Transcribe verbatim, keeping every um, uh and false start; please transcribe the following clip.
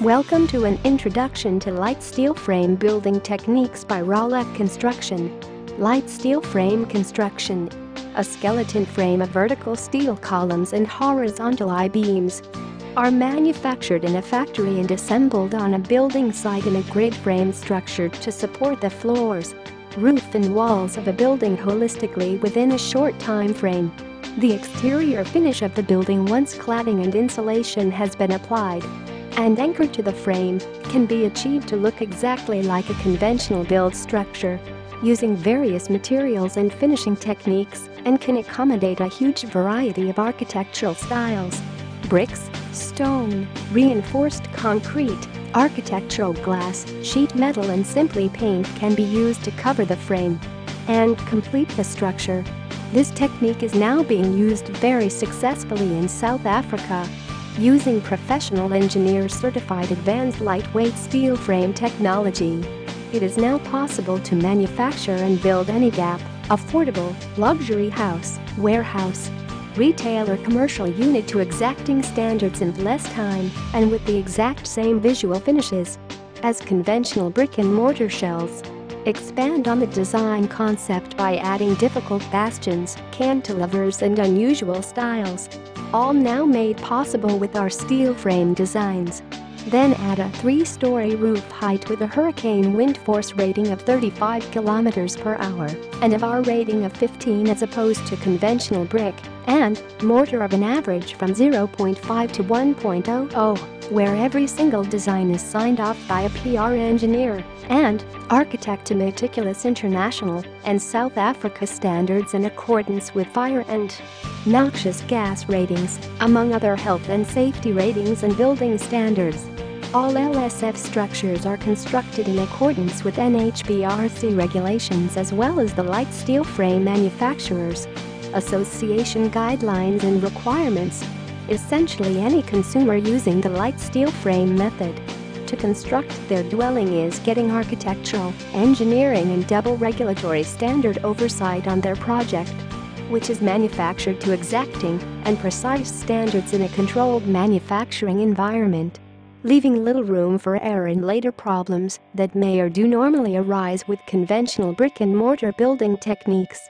Welcome to an introduction to light steel frame building techniques by Rolec Construction. Light steel frame construction. A skeleton frame of vertical steel columns and horizontal I-beams are manufactured in a factory and assembled on a building site in a grid frame structure to support the floors, roof and walls of a building holistically within a short time frame. The exterior finish of the building, once cladding and insulation has been applied and anchored to the frame, can be achieved to look exactly like a conventional build structure using various materials and finishing techniques, and can accommodate a huge variety of architectural styles: bricks, stone, reinforced concrete, architectural glass, sheet metal, and simply paint can be used to cover the frame and complete the structure. This technique is now being used very successfully in South Africa, using professional engineers certified advanced lightweight steel frame technology. It is now possible to manufacture and build any gap, affordable, luxury house, warehouse, retail or commercial unit to exacting standards in less time and with the exact same visual finishes as conventional brick and mortar shells. Expand on the design concept by adding difficult bastions, cantilevers and unusual styles, all now made possible with our steel frame designs. Then add a three-story roof height with a hurricane wind force rating of thirty-five kilometers per hour and a V A R rating of fifteen as opposed to conventional brick and mortar of an average from zero point five to one point zero zero, where every single design is signed off by a P R engineer and architect to meticulous international and South Africa standards in accordance with fire and noxious gas ratings, among other health and safety ratings and building standards. All L S F structures are constructed in accordance with N H B R C regulations as well as the Light Steel Frame Manufacturers Association guidelines and requirements. Essentially, any consumer using the light steel frame method to construct their dwelling is getting architectural, engineering and double regulatory standard oversight on their project, which is manufactured to exacting and precise standards in a controlled manufacturing environment, leaving little room for error in later problems that may or do normally arise with conventional brick and mortar building techniques.